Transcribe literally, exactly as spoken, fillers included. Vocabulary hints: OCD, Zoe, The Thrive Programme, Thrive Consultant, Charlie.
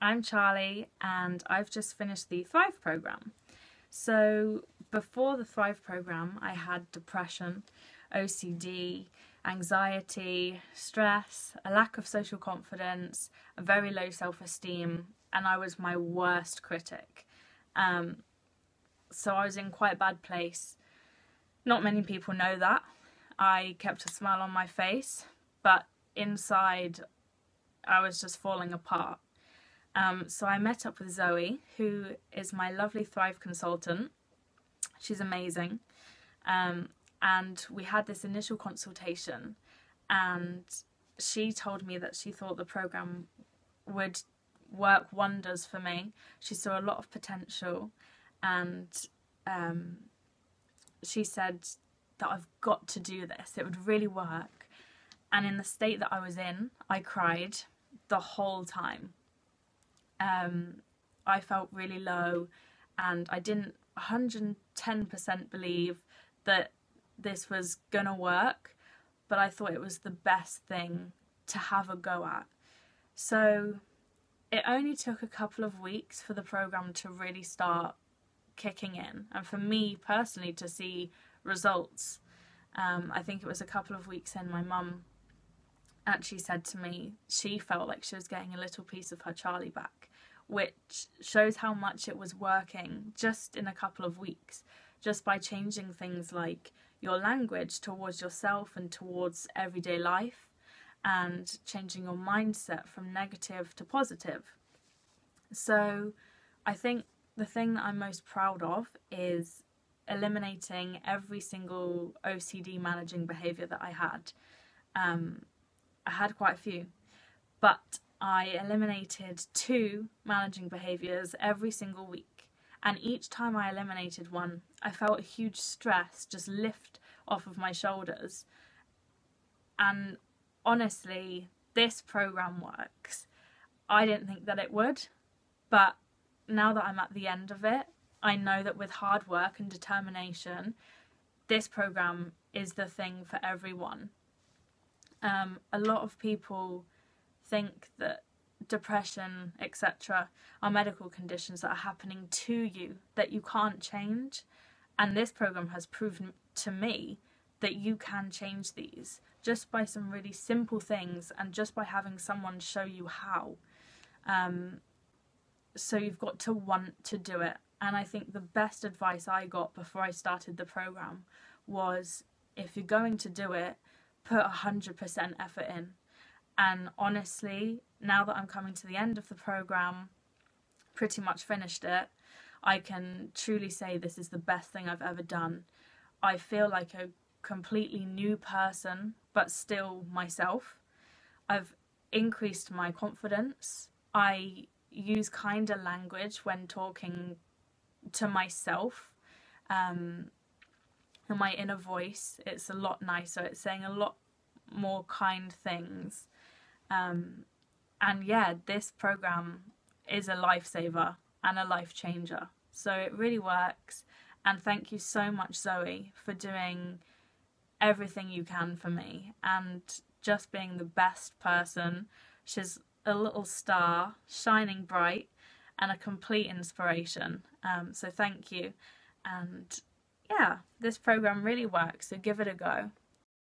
I'm Charlie and I've just finished the Thrive Programme. So before the Thrive Programme I had depression, O C D, anxiety, stress, a lack of social confidence, a very low self-esteem, and I was my worst critic. Um, so I was in quite a bad place. Not many people know that. I kept a smile on my face, but inside I was just falling apart. Um, so I met up with Zoe, who is my lovely Thrive Consultant. She's amazing. Um, and we had this initial consultation, and she told me that she thought the programme would work wonders for me. She saw a lot of potential, and um, she said that I've got to do this, it would really work. And in the state that I was in, I cried the whole time. Um, I felt really low, and I didn't one hundred ten percent believe that this was gonna work, but I thought it was the best thing to have a go at. So it only took a couple of weeks for the programme to really start kicking in, and for me personally to see results. Um, I think it was a couple of weeks in, my mum actually said to me she felt like she was getting a little piece of her Charlie back, which shows how much it was working just in a couple of weeks, just by changing things like your language towards yourself and towards everyday life, and changing your mindset from negative to positive. So I think the thing that I'm most proud of is eliminating every single O C D managing behaviour that I had. Um, I had quite a few, but I eliminated two managing behaviours every single week, and each time I eliminated one I felt a huge stress just lift off of my shoulders. And honestly, this programme works. I didn't think that it would, but now that I'm at the end of it, I know that with hard work and determination, this programme is the thing for everyone. Um, a lot of people think that depression, et cetera, are medical conditions that are happening to you, that you can't change. And this programme has proven to me that you can change these just by some really simple things, and just by having someone show you how. Um, so you've got to want to do it. And I think the best advice I got before I started the programme was, if you're going to do it, put one hundred percent effort in. And honestly, now that I'm coming to the end of the programme, pretty much finished it, I can truly say this is the best thing I've ever done. I feel like a completely new person, but still myself. I've increased my confidence. I use kinder language when talking to myself. Um, and my inner voice, it's a lot nicer, it's saying a lot more kind things. Um, and yeah, this programme is a lifesaver and a life changer. So it really works, and thank you so much, Zoe, for doing everything you can for me and just being the best person. She's a little star, shining bright, and a complete inspiration. Um, so thank you. And yeah, this programme really works, so give it a go.